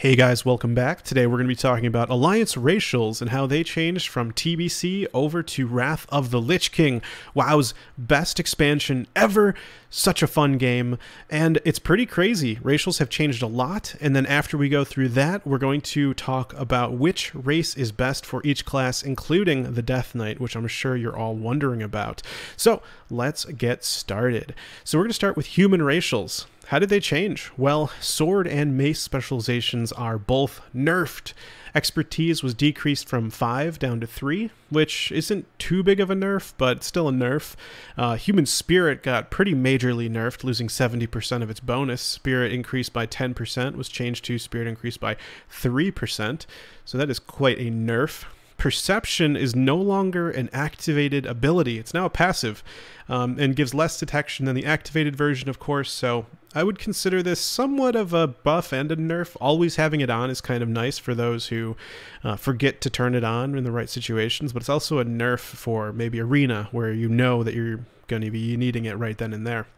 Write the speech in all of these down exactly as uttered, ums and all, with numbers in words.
Hey guys, welcome back. Today we're going to be talking about Alliance racials and how they changed from T B C over to Wrath of the Lich King. WoW's best expansion ever. Such a fun game. And it's pretty crazy. Racials have changed a lot. And then after we go through that, we're going to talk about which race is best for each class, including the Death Knight, which I'm sure you're all wondering about. So let's get started. So we're going to start with human racials. How did they change? Well, Sword and Mace Specializations are both nerfed. Expertise was decreased from five down to three, which isn't too big of a nerf, but still a nerf. Uh, Human Spirit got pretty majorly nerfed, losing seventy percent of its bonus. Spirit increased by ten percent, was changed to Spirit increased by three percent, so that is quite a nerf. Perception is no longer an activated ability. It's now a passive, um, and gives less detection than the activated version, of course, so I would consider this somewhat of a buff and a nerf. Always having it on is kind of nice for those who uh, forget to turn it on in the right situations, but it's also a nerf for maybe Arena, where you know that you're going to be needing it right then and there.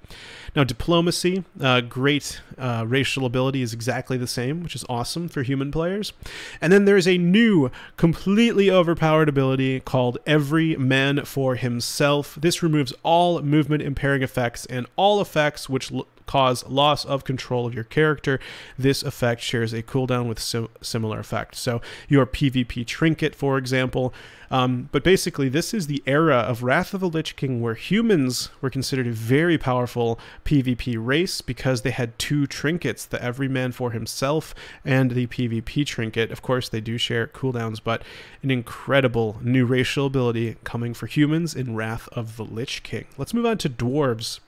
Now, Diplomacy, uh, great uh, racial ability, is exactly the same, which is awesome for human players. And then there's a new, completely overpowered ability called Every Man for Himself. This removes all movement-impairing effects and all effects which l cause loss of control of your character. This effect shares a cooldown with sim similar effects. So your PvP trinket, for example. Um, but basically, this is the era of Wrath of the Lich King where humans were considered a very powerful PvP race because they had two trinkets, the Every Man for Himself and the PvP trinket. Of course, they do share cooldowns, but an incredible new racial ability coming for humans in Wrath of the Lich King. Let's move on to dwarves.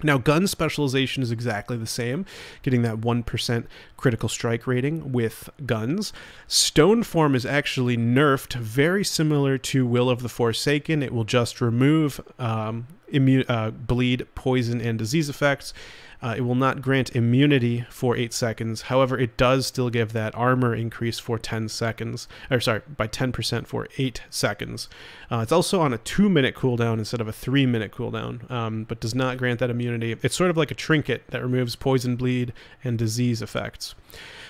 Now, Gun Specialization is exactly the same, getting that one percent critical strike rating with guns. Stoneform is actually nerfed, very similar to Will of the Forsaken. It will just remove um, immune, uh, bleed, poison, and disease effects. Uh, it will not grant immunity for eight seconds. However, it does still give that armor increase for ten seconds. Or sorry, by ten percent for eight seconds. Uh, it's also on a two minute cooldown instead of a three minute cooldown, um, but does not grant that immunity. It's sort of like a trinket that removes poison, bleed, and disease effects.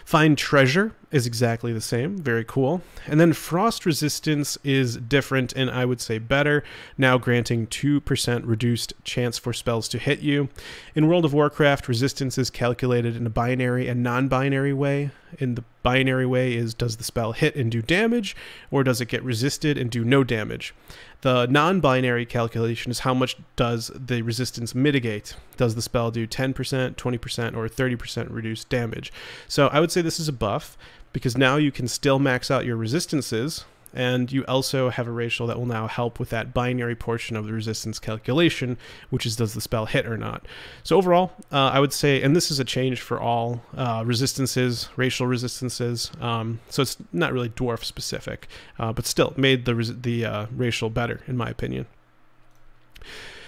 Find Treasure is exactly the same. Very cool. And then Frost Resistance is different, and I would say better, now granting two percent reduced chance for spells to hit you. In World of Warcraft, resistance is calculated in a binary and non-binary way. In the binary way is, does the spell hit and do damage, or does it get resisted and do no damage? The non-binary calculation is how much does the resistance mitigate? Does the spell do ten percent, twenty percent, or thirty percent reduced damage? So I would say this is a buff, because now you can still max out your resistances, and you also have a racial that will now help with that binary portion of the resistance calculation, which is does the spell hit or not. So overall, uh, I would say, and this is a change for all uh, resistances, racial resistances, um, so it's not really dwarf specific, uh, but still made the, res the uh, racial better, in my opinion.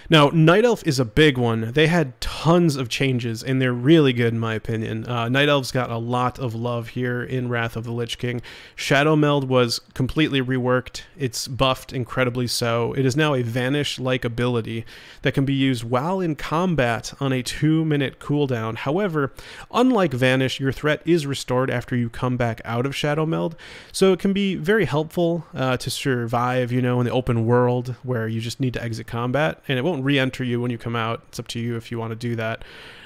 Now, Night Elf is a big one. They had tons of changes, and they're really good, in my opinion. Uh, Night Elves got a lot of love here in Wrath of the Lich King. Shadowmeld was completely reworked. It's buffed incredibly so. It is now a Vanish-like ability that can be used while in combat on a two minute cooldown. However, unlike Vanish, your threat is restored after you come back out of Shadowmeld, so it can be very helpful uh, to survive, you know, in the open world where you just need to exit combat, and it won't re-enter you when you come out. It's up to you if you want to do that.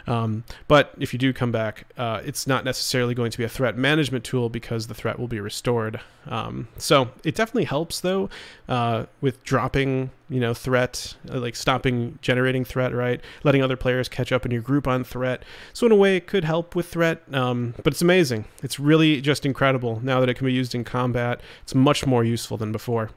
Um, but if you do come back, uh, it's not necessarily going to be a threat management tool because the threat will be restored. Um, so it definitely helps, though, uh, with dropping, you know, threat, like stopping generating threat, right? Letting other players catch up in your group on threat. So in a way, it could help with threat, um, but it's amazing. It's really just incredible. Now that it can be used in combat, it's much more useful than before.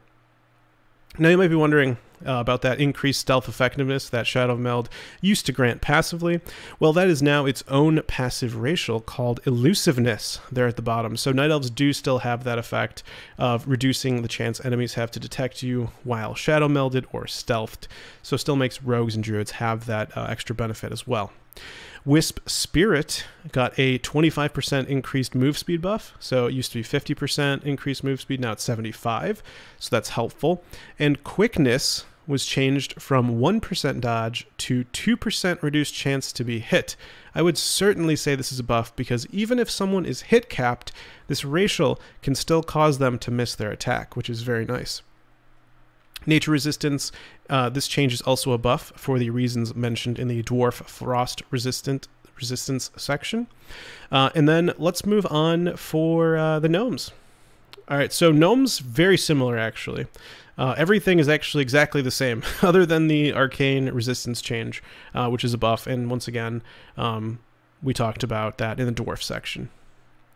Now you might be wondering uh, about that increased stealth effectiveness that Shadowmeld used to grant passively. Well, that is now its own passive racial called Elusiveness there at the bottom. So Night Elves do still have that effect of reducing the chance enemies have to detect you while Shadowmelded or stealthed. So still makes Rogues and Druids have that uh, extra benefit as well. Wisp Spirit got a twenty-five percent increased move speed buff. So it used to be fifty percent increased move speed, now it's seventy-five. So that's helpful. And Quickness was changed from one percent dodge to two percent reduced chance to be hit. I would certainly say this is a buff because even if someone is hit capped, this racial can still cause them to miss their attack, which is very nice. Nature resistance, uh, this change is also a buff for the reasons mentioned in the Dwarf Frost resistant resistance section. Uh, and then let's move on for uh, the Gnomes. All right, so Gnomes, very similar actually. Uh, everything is actually exactly the same other than the arcane resistance change, uh, which is a buff. And once again, um, we talked about that in the Dwarf section.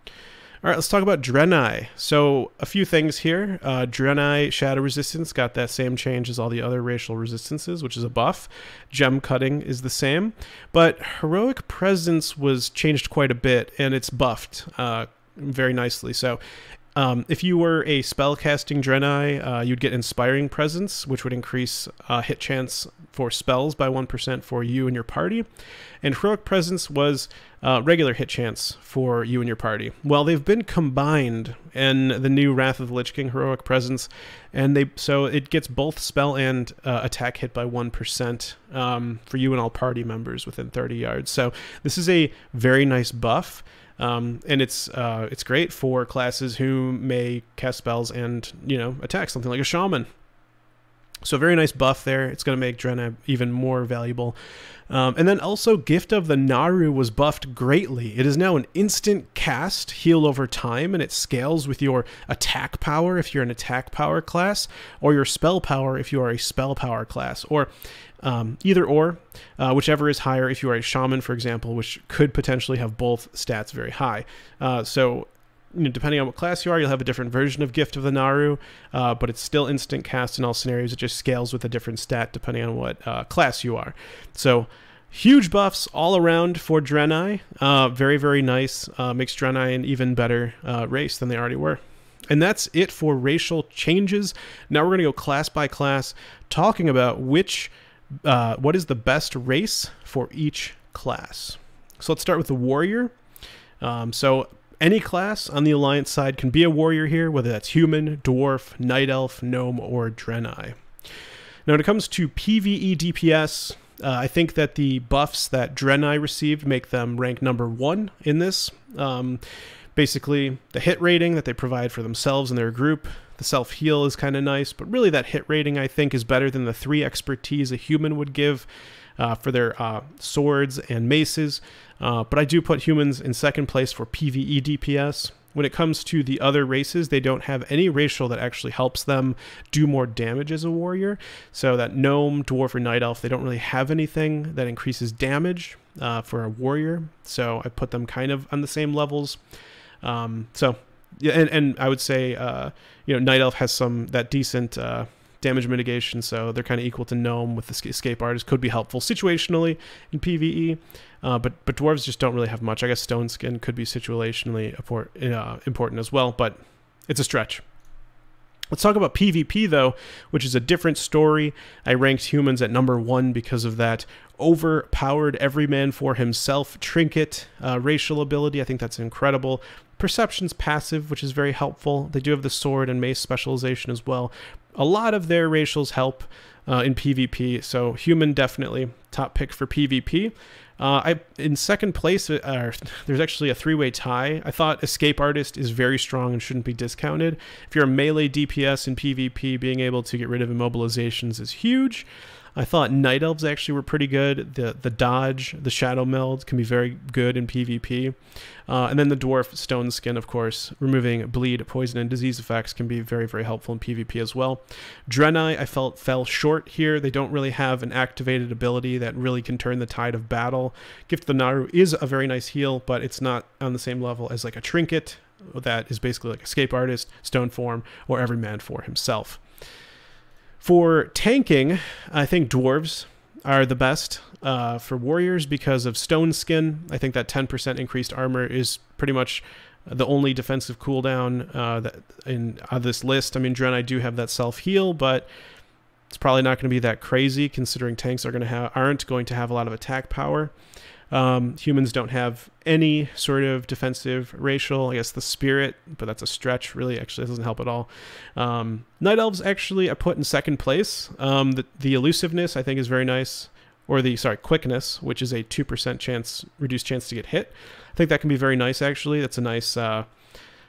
All right, let's talk about Draenei. So a few things here. Uh, Draenei Shadow Resistance got that same change as all the other racial resistances, which is a buff. Gem Cutting is the same. But Heroic Presence was changed quite a bit, and it's buffed uh, very nicely. So um, if you were a spellcasting Draenei, uh, you'd get Inspiring Presence, which would increase uh, hit chance for spells by one percent for you and your party. And Heroic Presence was uh, regular hit chance for you and your party. Well, they've been combined in the new Wrath of the Lich King Heroic Presence, and they so it gets both spell and uh, attack hit by one percent um, for you and all party members within thirty yards. So this is a very nice buff, um, and it's uh, it's great for classes who may cast spells and, you know, attack, something like a Shaman. So very nice buff there. It's going to make Draenei even more valuable. Um, and then also Gift of the Naaru was buffed greatly. It is now an instant cast, heal over time, and it scales with your attack power if you're an attack power class, or your spell power if you are a spell power class, or um, either or, uh, whichever is higher if you are a Shaman, for example, which could potentially have both stats very high. Uh, so... You know, depending on what class you are, you'll have a different version of Gift of the Naaru, uh, but it's still instant cast in all scenarios. It just scales with a different stat depending on what uh, class you are. So huge buffs all around for Draenei. Uh, very, very nice. Uh, makes Draenei an even better uh, race than they already were. And that's it for racial changes. Now we're going to go class by class, talking about which, uh, what is the best race for each class. So let's start with the Warrior. Um, so... Any class on the Alliance side can be a Warrior here, whether that's Human, Dwarf, Night Elf, Gnome, or Draenei. Now when it comes to PvE D P S, uh, I think that the buffs that Draenei received make them rank number one in this. Um, basically, the hit rating that they provide for themselves and their group, the self-heal is kind of nice, but really that hit rating, I think, is better than the three expertise a Human would give Uh, for their uh, swords and maces, uh, but I do put Humans in second place for PvE D P S. When it comes to the other races, they don't have any racial that actually helps them do more damage as a Warrior, so that Gnome, Dwarf, or Night Elf, they don't really have anything that increases damage uh, for a Warrior, so I put them kind of on the same levels. Um, so, and, and I would say, uh, you know, Night Elf has some, that decent... Uh, damage mitigation, so they're kind of equal to Gnome with the Escape Artist. Could be helpful situationally in PvE, uh, but but Dwarves just don't really have much. I guess Stone Skin could be situationally uh, important as well, but it's a stretch. Let's talk about PvP, though, which is a different story. I ranked Humans at number one because of that overpowered Every Man for Himself trinket uh, racial ability. I think that's incredible. Perception's passive, which is very helpful. They do have the Sword and Mace Specialization as well. A lot of their racials help uh, in PvP, so Human definitely top pick for PvP. Uh, I in second place, uh, there's actually a three-way tie. I thought Escape Artist is very strong and shouldn't be discounted. If you're a melee D P S in PvP, being able to get rid of immobilizations is huge. I thought Night Elves actually were pretty good. The the dodge, the Shadowmeld can be very good in PvP. Uh, and then the Dwarf Stone Skin, of course, removing bleed, poison, and disease effects can be very, very helpful in PvP as well. Draenei, I felt, fell short here. They don't really have an activated ability that really can turn the tide of battle. Gift of the Naaru is a very nice heal, but it's not on the same level as like a trinket that is basically like Escape Artist, Stoneform, or Every Man for Himself. For tanking, I think Dwarves are the best uh, for Warriors because of Stone Skin. I think that ten percent increased armor is pretty much the only defensive cooldown uh, that in on this list. I mean, Draenei do have that self-heal, but it's probably not going to be that crazy considering tanks are going to have aren't going to have a lot of attack power. Um, humans don't have any sort of defensive racial, I guess the spirit, but that's a stretch really. Actually, it doesn't help at all. Um, Night Elves actually are put in second place. Um, the, the elusiveness I think is very nice. Or the, sorry, quickness, which is a two percent chance, reduced chance to get hit. I think that can be very nice, actually. That's a nice uh,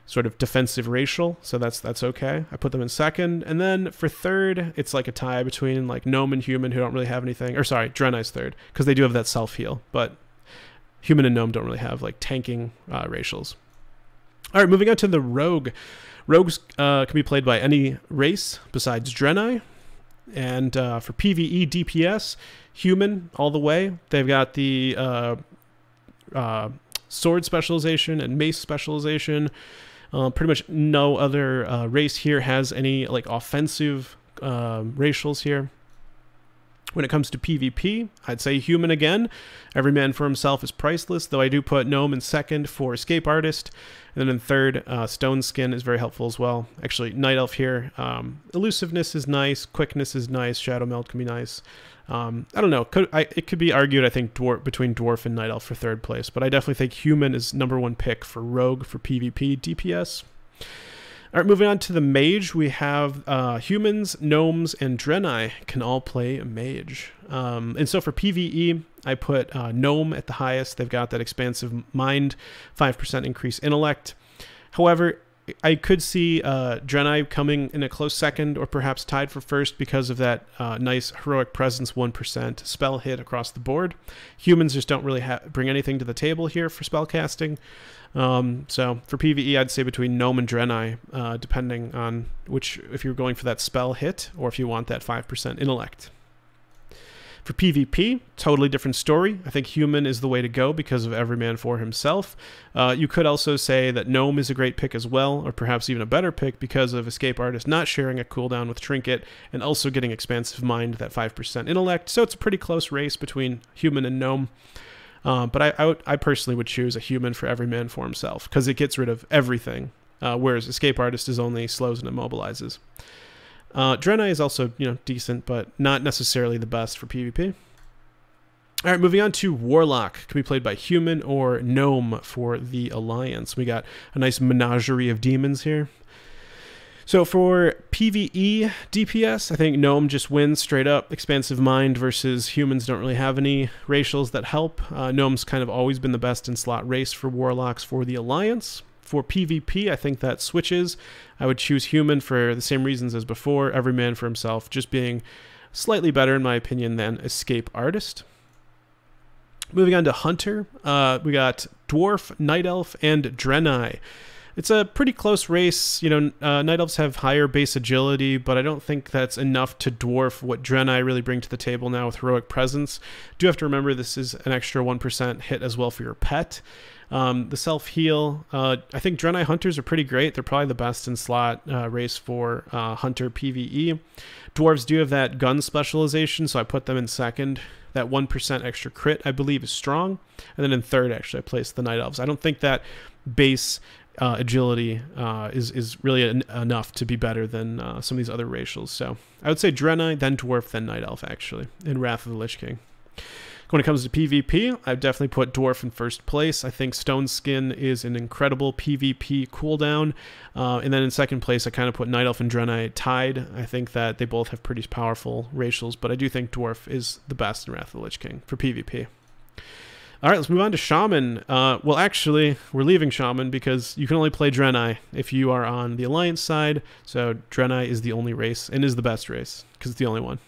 sort of defensive racial, so that's that's okay. I put them in second. And then for third, it's like a tie between like Gnome and Human, who don't really have anything. Or sorry, Draenei's third, because they do have that self-heal. But Human and Gnome don't really have like tanking uh, racials. All right, moving on to the Rogue. Rogues uh, can be played by any race besides Draenei. And uh, for PvE D P S, Human all the way. They've got the uh, uh, Sword specialization and Mace specialization. Uh, pretty much no other uh, race here has any like offensive uh, racials here. When it comes to PvP, I'd say Human again. Every Man for Himself is priceless, though I do put Gnome in second for Escape Artist. And then in third, uh, Stone Skin is very helpful as well. Actually, Night Elf here. Um, elusiveness is nice. Quickness is nice. Shadowmeld can be nice. Um, I don't know. Could, I, it could be argued, I think, dwarf, between Dwarf and Night Elf for third place. But I definitely think Human is number one pick for Rogue for PvP D P S. All right, moving on to the Mage, we have uh, Humans, Gnomes, and Draenei can all play a Mage. Um, and so for PvE, I put uh, Gnome at the highest. They've got that Expansive Mind, five percent increase Intellect. However, I could see uh, Draenei coming in a close second or perhaps tied for first because of that uh, nice Heroic Presence one percent spell hit across the board. Humans just don't really ha bring anything to the table here for spellcasting. Um, so for PvE, I'd say between Gnome and Draenei, uh, depending on which, if you're going for that spell hit or if you want that five percent intellect. For PvP, totally different story. I think Human is the way to go because of Every Man for Himself. Uh, you could also say that Gnome is a great pick as well, or perhaps even a better pick because of Escape Artist not sharing a cooldown with Trinket and also getting Expansive Mind, that five percent intellect. So it's a pretty close race between Human and Gnome. Uh, but I, I, would, I personally would choose a Human for Every Man for Himself because it gets rid of everything, uh, whereas Escape Artist is only slows and immobilizes. Uh, Draenei is also, you know, decent, but not necessarily the best for PvP. All right, moving on to Warlock. Can be played by Human or Gnome for the Alliance. We got a nice menagerie of demons here. So for PvE D P S, I think Gnome just wins straight up. Expansive Mind versus Humans don't really have any racials that help. Uh, Gnome's kind of always been the best in slot race for Warlocks for the Alliance. For PvP, I think that switches. I would choose Human for the same reasons as before. Every Man for Himself just being slightly better, in my opinion, than Escape Artist. Moving on to Hunter, uh, we got Dwarf, Night Elf, and Draenei. It's a pretty close race. You know, uh, Night Elves have higher base agility, but I don't think that's enough to dwarf what Draenei really bring to the table now with Heroic Presence. Do have to remember this is an extra one percent hit as well for your pet. Um, the self-heal, uh, I think Draenei Hunters are pretty great. They're probably the best in slot uh, race for uh, Hunter PvE. Dwarves do have that gun specialization, so I put them in second. That one percent extra crit, I believe, is strong. And then in third, actually, I placed the Night Elves. I don't think that base uh, agility uh, is, is really en enough to be better than uh, some of these other racials. So I would say Draenei, then Dwarf, then Night Elf, actually, in Wrath of the Lich King. When it comes to PvP, I've definitely put Dwarf in first place. I think Stone Skin is an incredible PvP cooldown. Uh, and then in second place, I kind of put Night Elf and Draenei tied. I think that they both have pretty powerful racials, but I do think Dwarf is the best in Wrath of the Lich King for PvP. All right, let's move on to Shaman. Uh, well, actually, we're leaving Shaman because you can only play Draenei if you are on the Alliance side. So Draenei is the only race and is the best race because it's the only one.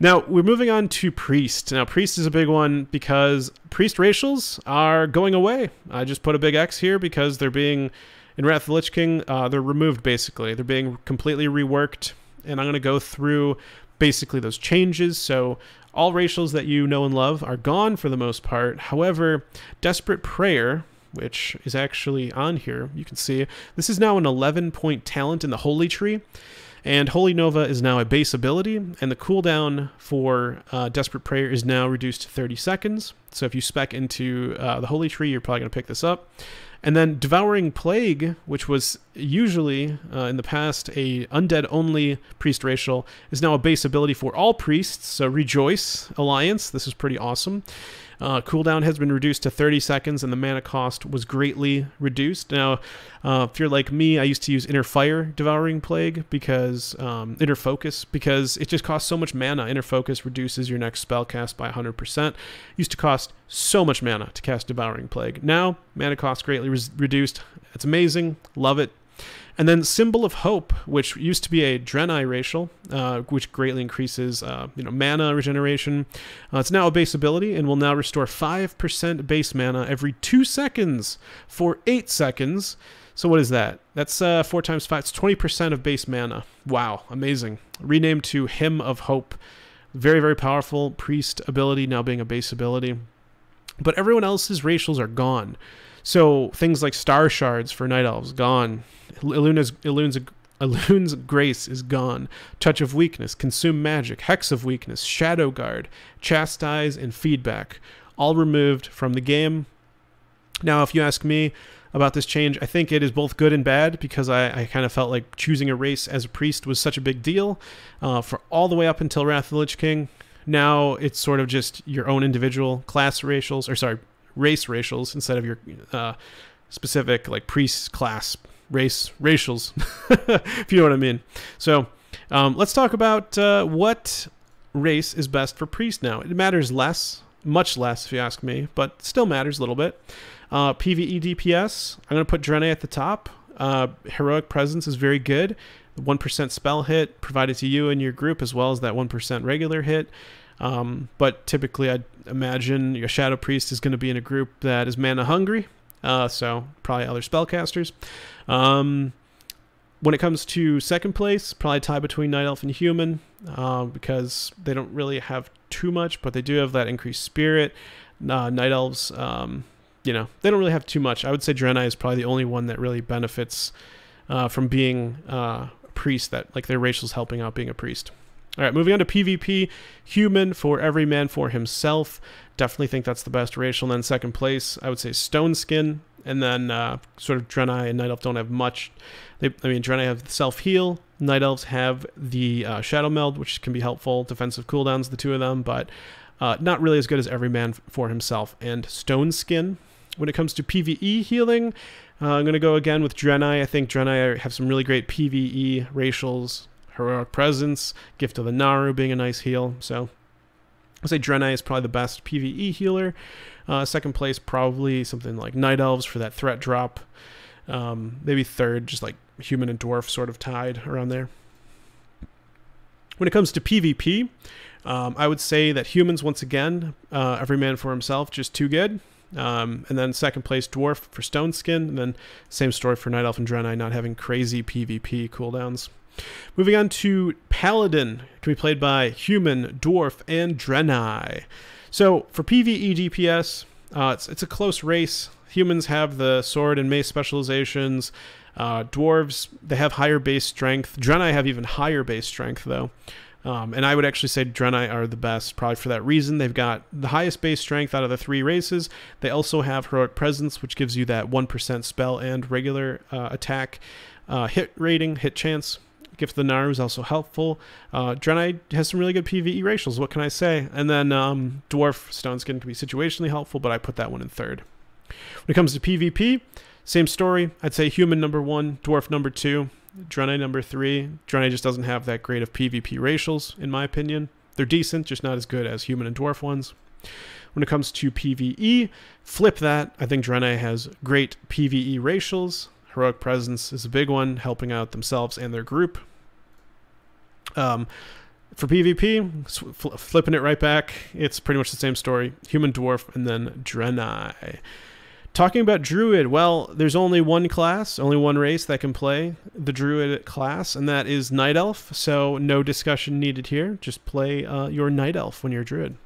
Now, we're moving on to Priest. Now, Priest is a big one because Priest racials are going away. I just put a big X here because they're being, in Wrath of the Lich King, uh, they're removed, basically. They're being completely reworked, and I'm going to go through basically those changes. So all racials that you know and love are gone for the most part. However, Desperate Prayer, which is actually on here, you can see, this is now an eleven point talent in the Holy Tree. And Holy Nova is now a base ability, and the cooldown for uh, Desperate Prayer is now reduced to thirty seconds. So if you spec into uh, the Holy Tree, you're probably going to pick this up. And then Devouring Plague, which was usually, uh, in the past, a undead-only priest racial, is now a base ability for all priests, so Rejoice, Alliance. This is pretty awesome. Uh, cooldown has been reduced to thirty seconds, and the mana cost was greatly reduced. Now, uh, if you're like me, I used to use Inner Fire, Devouring Plague, because um, Inner Focus, because it just costs so much mana. Inner Focus reduces your next spell cast by one hundred percent. It used to cost so much mana to cast Devouring Plague. Now, mana cost greatly re reduced. It's amazing. Love it. And then Symbol of Hope, which used to be a Draenei racial, uh, which greatly increases uh, you know, mana regeneration. Uh, it's now a base ability and will now restore five percent base mana every two seconds for eight seconds. So what is that? That's uh, four times five. It's twenty percent of base mana. Wow, amazing. Renamed to Hymn of Hope. Very, very powerful priest ability, now being a base ability. But everyone else's racials are gone. So things like Star Shards for Night Elves, gone. Iluna's, Iluna's, Iluna's Grace is gone. Touch of Weakness, Consume Magic, Hex of Weakness, Shadow Guard, Chastise, and Feedback. All removed from the game. Now, if you ask me about this change, I think it is both good and bad, because I, I kind of felt like choosing a race as a priest was such a big deal uh, for all the way up until Wrath of the Lich King. Now it's sort of just your own individual class racials, or sorry, race racials, instead of your uh, specific like priest class race racials, if you know what I mean. So um, let's talk about uh, what race is best for priest now. It matters less, much less if you ask me, but still matters a little bit. Uh, PvE D P S, I'm going to put Draenei at the top. Uh, Heroic Presence is very good. one percent spell hit provided to you and your group, as well as that one percent regular hit. Um, but typically, I'd imagine your Shadow Priest is going to be in a group that is mana hungry, uh, so probably other spellcasters. Um, when it comes to second place, probably a tie between Night Elf and Human, uh, because they don't really have too much, but they do have that increased spirit. Uh, Night Elves, um, you know, they don't really have too much. I would say Draenei is probably the only one that really benefits uh, from being uh, a priest, that like their racial's helping out being a priest. All right, moving on to PvP, Human for Every Man for Himself. Definitely think that's the best racial. And then second place, I would say Stone Skin. And then uh, sort of Draenei and Night Elf don't have much. They, I mean, Draenei have self-heal. Night Elves have the uh, Shadowmeld, which can be helpful. Defensive cooldowns, the two of them. But uh, not really as good as Every Man for Himself and Stone Skin. When it comes to PvE healing, uh, I'm going to go again with Draenei. I think Draenei have some really great PvE racials. Heroic Presence, Gift of the Naaru being a nice heal. So I'd say Draenei is probably the best PvE healer. Uh, second place, probably something like Night Elves for that threat drop. Um, maybe third, just like Human and Dwarf sort of tied around there. When it comes to PvP, um, I would say that Humans, once again, uh, Every Man for Himself, just too good. Um, and then second place, Dwarf for Stone Skin. And then same story for Night Elf and Draenei, not having crazy PvP cooldowns. Moving on to Paladin, can be played by Human, Dwarf, and Draenei. So for PvE D P S, uh, it's, it's a close race. Humans have the Sword and Mace Specializations. Uh, dwarves, they have higher base strength. Draenei have even higher base strength, though. Um, and I would actually say Draenei are the best, probably for that reason. They've got the highest base strength out of the three races. They also have Heroic Presence, which gives you that one percent spell and regular uh, attack uh, hit rating, hit chance. Gift of the Naaru is also helpful. Uh, Draenei has some really good PvE racials, what can I say? And then um, Dwarf, Stone Skin can be situationally helpful, but I put that one in third. When it comes to PvP, same story. I'd say Human number one, Dwarf number two, Draenei number three. Draenei just doesn't have that great of PvP racials, in my opinion. They're decent, just not as good as Human and Dwarf ones. When it comes to PvE, flip that. I think Draenei has great PvE racials. Heroic Presence is a big one, helping out themselves and their group. Um, for PvP, fl flipping it right back, it's pretty much the same story. Human, Dwarf, and then Draenei. Talking about Druid, well, there's only one class, only one race that can play the Druid class, and that is Night Elf, so no discussion needed here. Just play uh, your Night Elf when you're a Druid.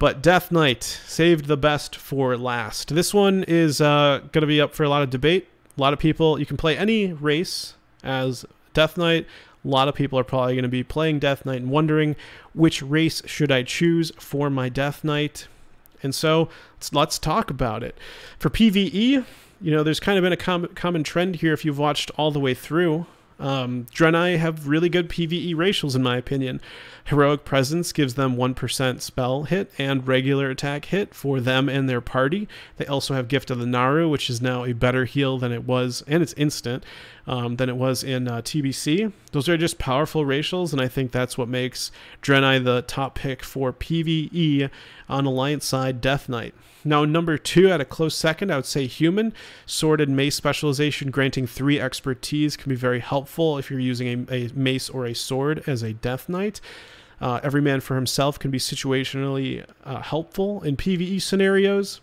But Death Knight, saved the best for last. This one is uh, going to be up for a lot of debate. A lot of people, you can play any race as Death Knight. A lot of people are probably going to be playing Death Knight and wondering, which race should I choose for my Death Knight? And so let's, let's talk about it. For PvE, you know, there's kind of been a com common trend here if you've watched all the way through. Um, Draenei have really good PvE racials in my opinion. Heroic Presence gives them one percent spell hit and regular attack hit for them and their party. They also have Gift of the Naaru, which is now a better heal than it was, and it's instant, um, than it was in uh, T B C. Those are just powerful racials, and I think that's what makes Draenei the top pick for PvE on Alliance side Death Knight. Now, number two, at a close second, I would say Human. Sword and Mace Specialization granting three expertise can be very helpful if you're using a, a mace or a sword as a Death Knight. Uh, Every Man for Himself can be situationally uh, helpful in PvE scenarios.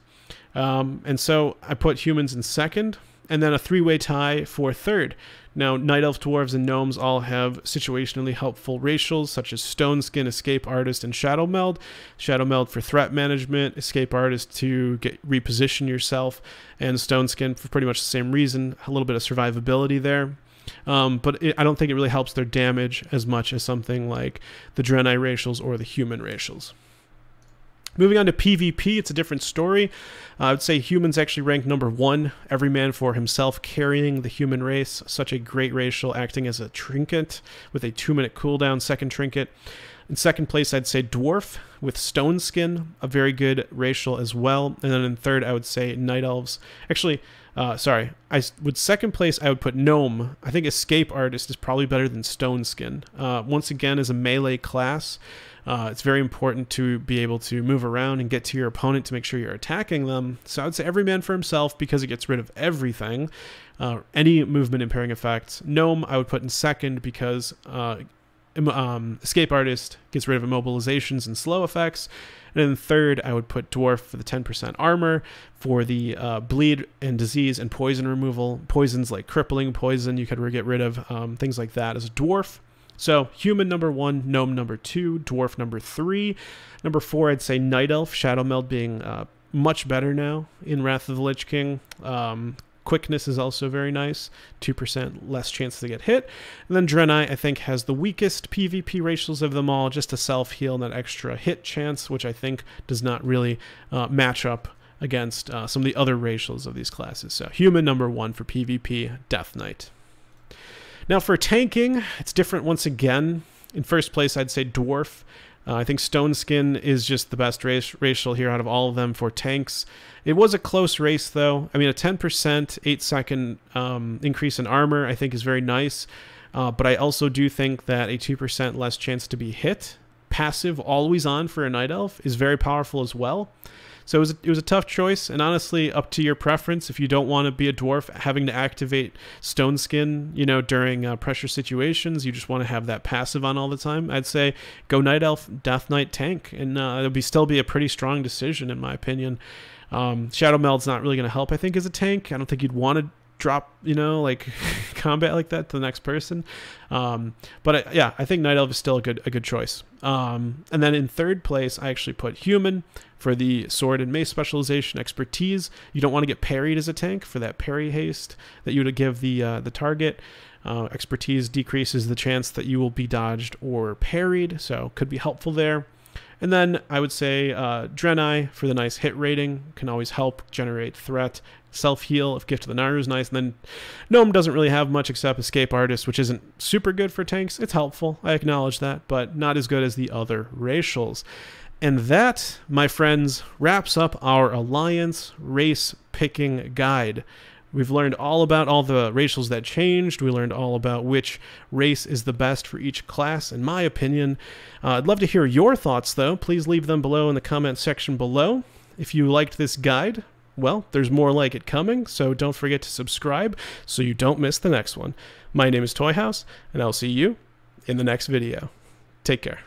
Um, and so I put Humans in second, and then a three-way tie for third. Now, Night Elf, Dwarves, and Gnomes all have situationally helpful racials, such as Stone Skin, Escape Artist, and Shadowmeld. Shadowmeld for threat management, Escape Artist to get, reposition yourself, and Stone Skin for pretty much the same reason, a little bit of survivability there. Um, but it, I don't think it really helps their damage as much as something like the Draenei racials or the Human racials. Moving on to PvP, it's a different story. Uh, I would say Humans actually rank number one. Every Man for Himself carrying the human race. Such a great racial, acting as a trinket with a two-minute cooldown, second trinket. In second place, I'd say Dwarf with Stone Skin, a very good racial as well. And then in third, I would say Night Elves. Actually, uh, sorry, I would second place, I would put Gnome. I think Escape Artist is probably better than Stone Skin. Uh, once again, as a melee class, uh, it's very important to be able to move around and get to your opponent to make sure you're attacking them. So I would say Every Man for Himself because it gets rid of everything, uh, any movement impairing effects. Gnome, I would put in second because... Uh, Um, Escape Artist gets rid of immobilizations and slow effects. And then third, I would put Dwarf for the ten percent armor, for the uh, bleed and disease and poison removal. Poisons like crippling poison you could get rid of, um, things like that as a Dwarf. So Human number one, Gnome number two, Dwarf number three. Number four, I'd say Night Elf, Shadowmeld being uh, much better now in Wrath of the Lich King. Um, Quickness is also very nice, two percent less chance to get hit. And then Draenei, I think, has the weakest PvP racials of them all, just a self-heal and that extra hit chance, which I think does not really uh, match up against uh, some of the other racials of these classes. So Human number one for PvP, Death Knight. Now for tanking, it's different once again. In first place, I'd say Dwarf. Uh, I think Stone Skin is just the best race, racial here out of all of them for tanks. It was a close race, though. I mean, a ten percent eight second um, increase in armor I think is very nice. Uh, but I also do think that a two percent less chance to be hit, passive always on for a Night Elf, is very powerful as well. So it was, it was a tough choice, and honestly, up to your preference. If you don't want to be a Dwarf, having to activate Stone Skin, you know, during uh, pressure situations, you just want to have that passive on all the time, I'd say go Night Elf, Death Knight, tank, and uh, it'll be still be a pretty strong decision in my opinion. Um, Shadow Meld's not really going to help, I think, as a tank. I don't think you'd want to drop, you know, like combat like that to the next person. Um, but I, yeah, I think Night Elf is still a good, a good choice. Um, and then in third place, I actually put Human for the Sword and Mace Specialization expertise. You don't want to get parried as a tank for that parry haste that you would give the, uh, the target. Uh, expertise decreases the chance that you will be dodged or parried, so could be helpful there. And then I would say uh, Draenei for the nice hit rating, can always help generate threat, self-heal if Gift of the Naaru is nice, and then Gnome doesn't really have much except Escape Artist, which isn't super good for tanks. It's helpful, I acknowledge that, but not as good as the other racials. And that, my friends, wraps up our Alliance race picking guide. We've learned all about all the racials that changed. We learned all about which race is the best for each class, in my opinion. Uh, I'd love to hear your thoughts, though. Please leave them below in the comment section below. If you liked this guide, well, there's more like it coming, so don't forget to subscribe so you don't miss the next one. My name is Toy House, and I'll see you in the next video. Take care.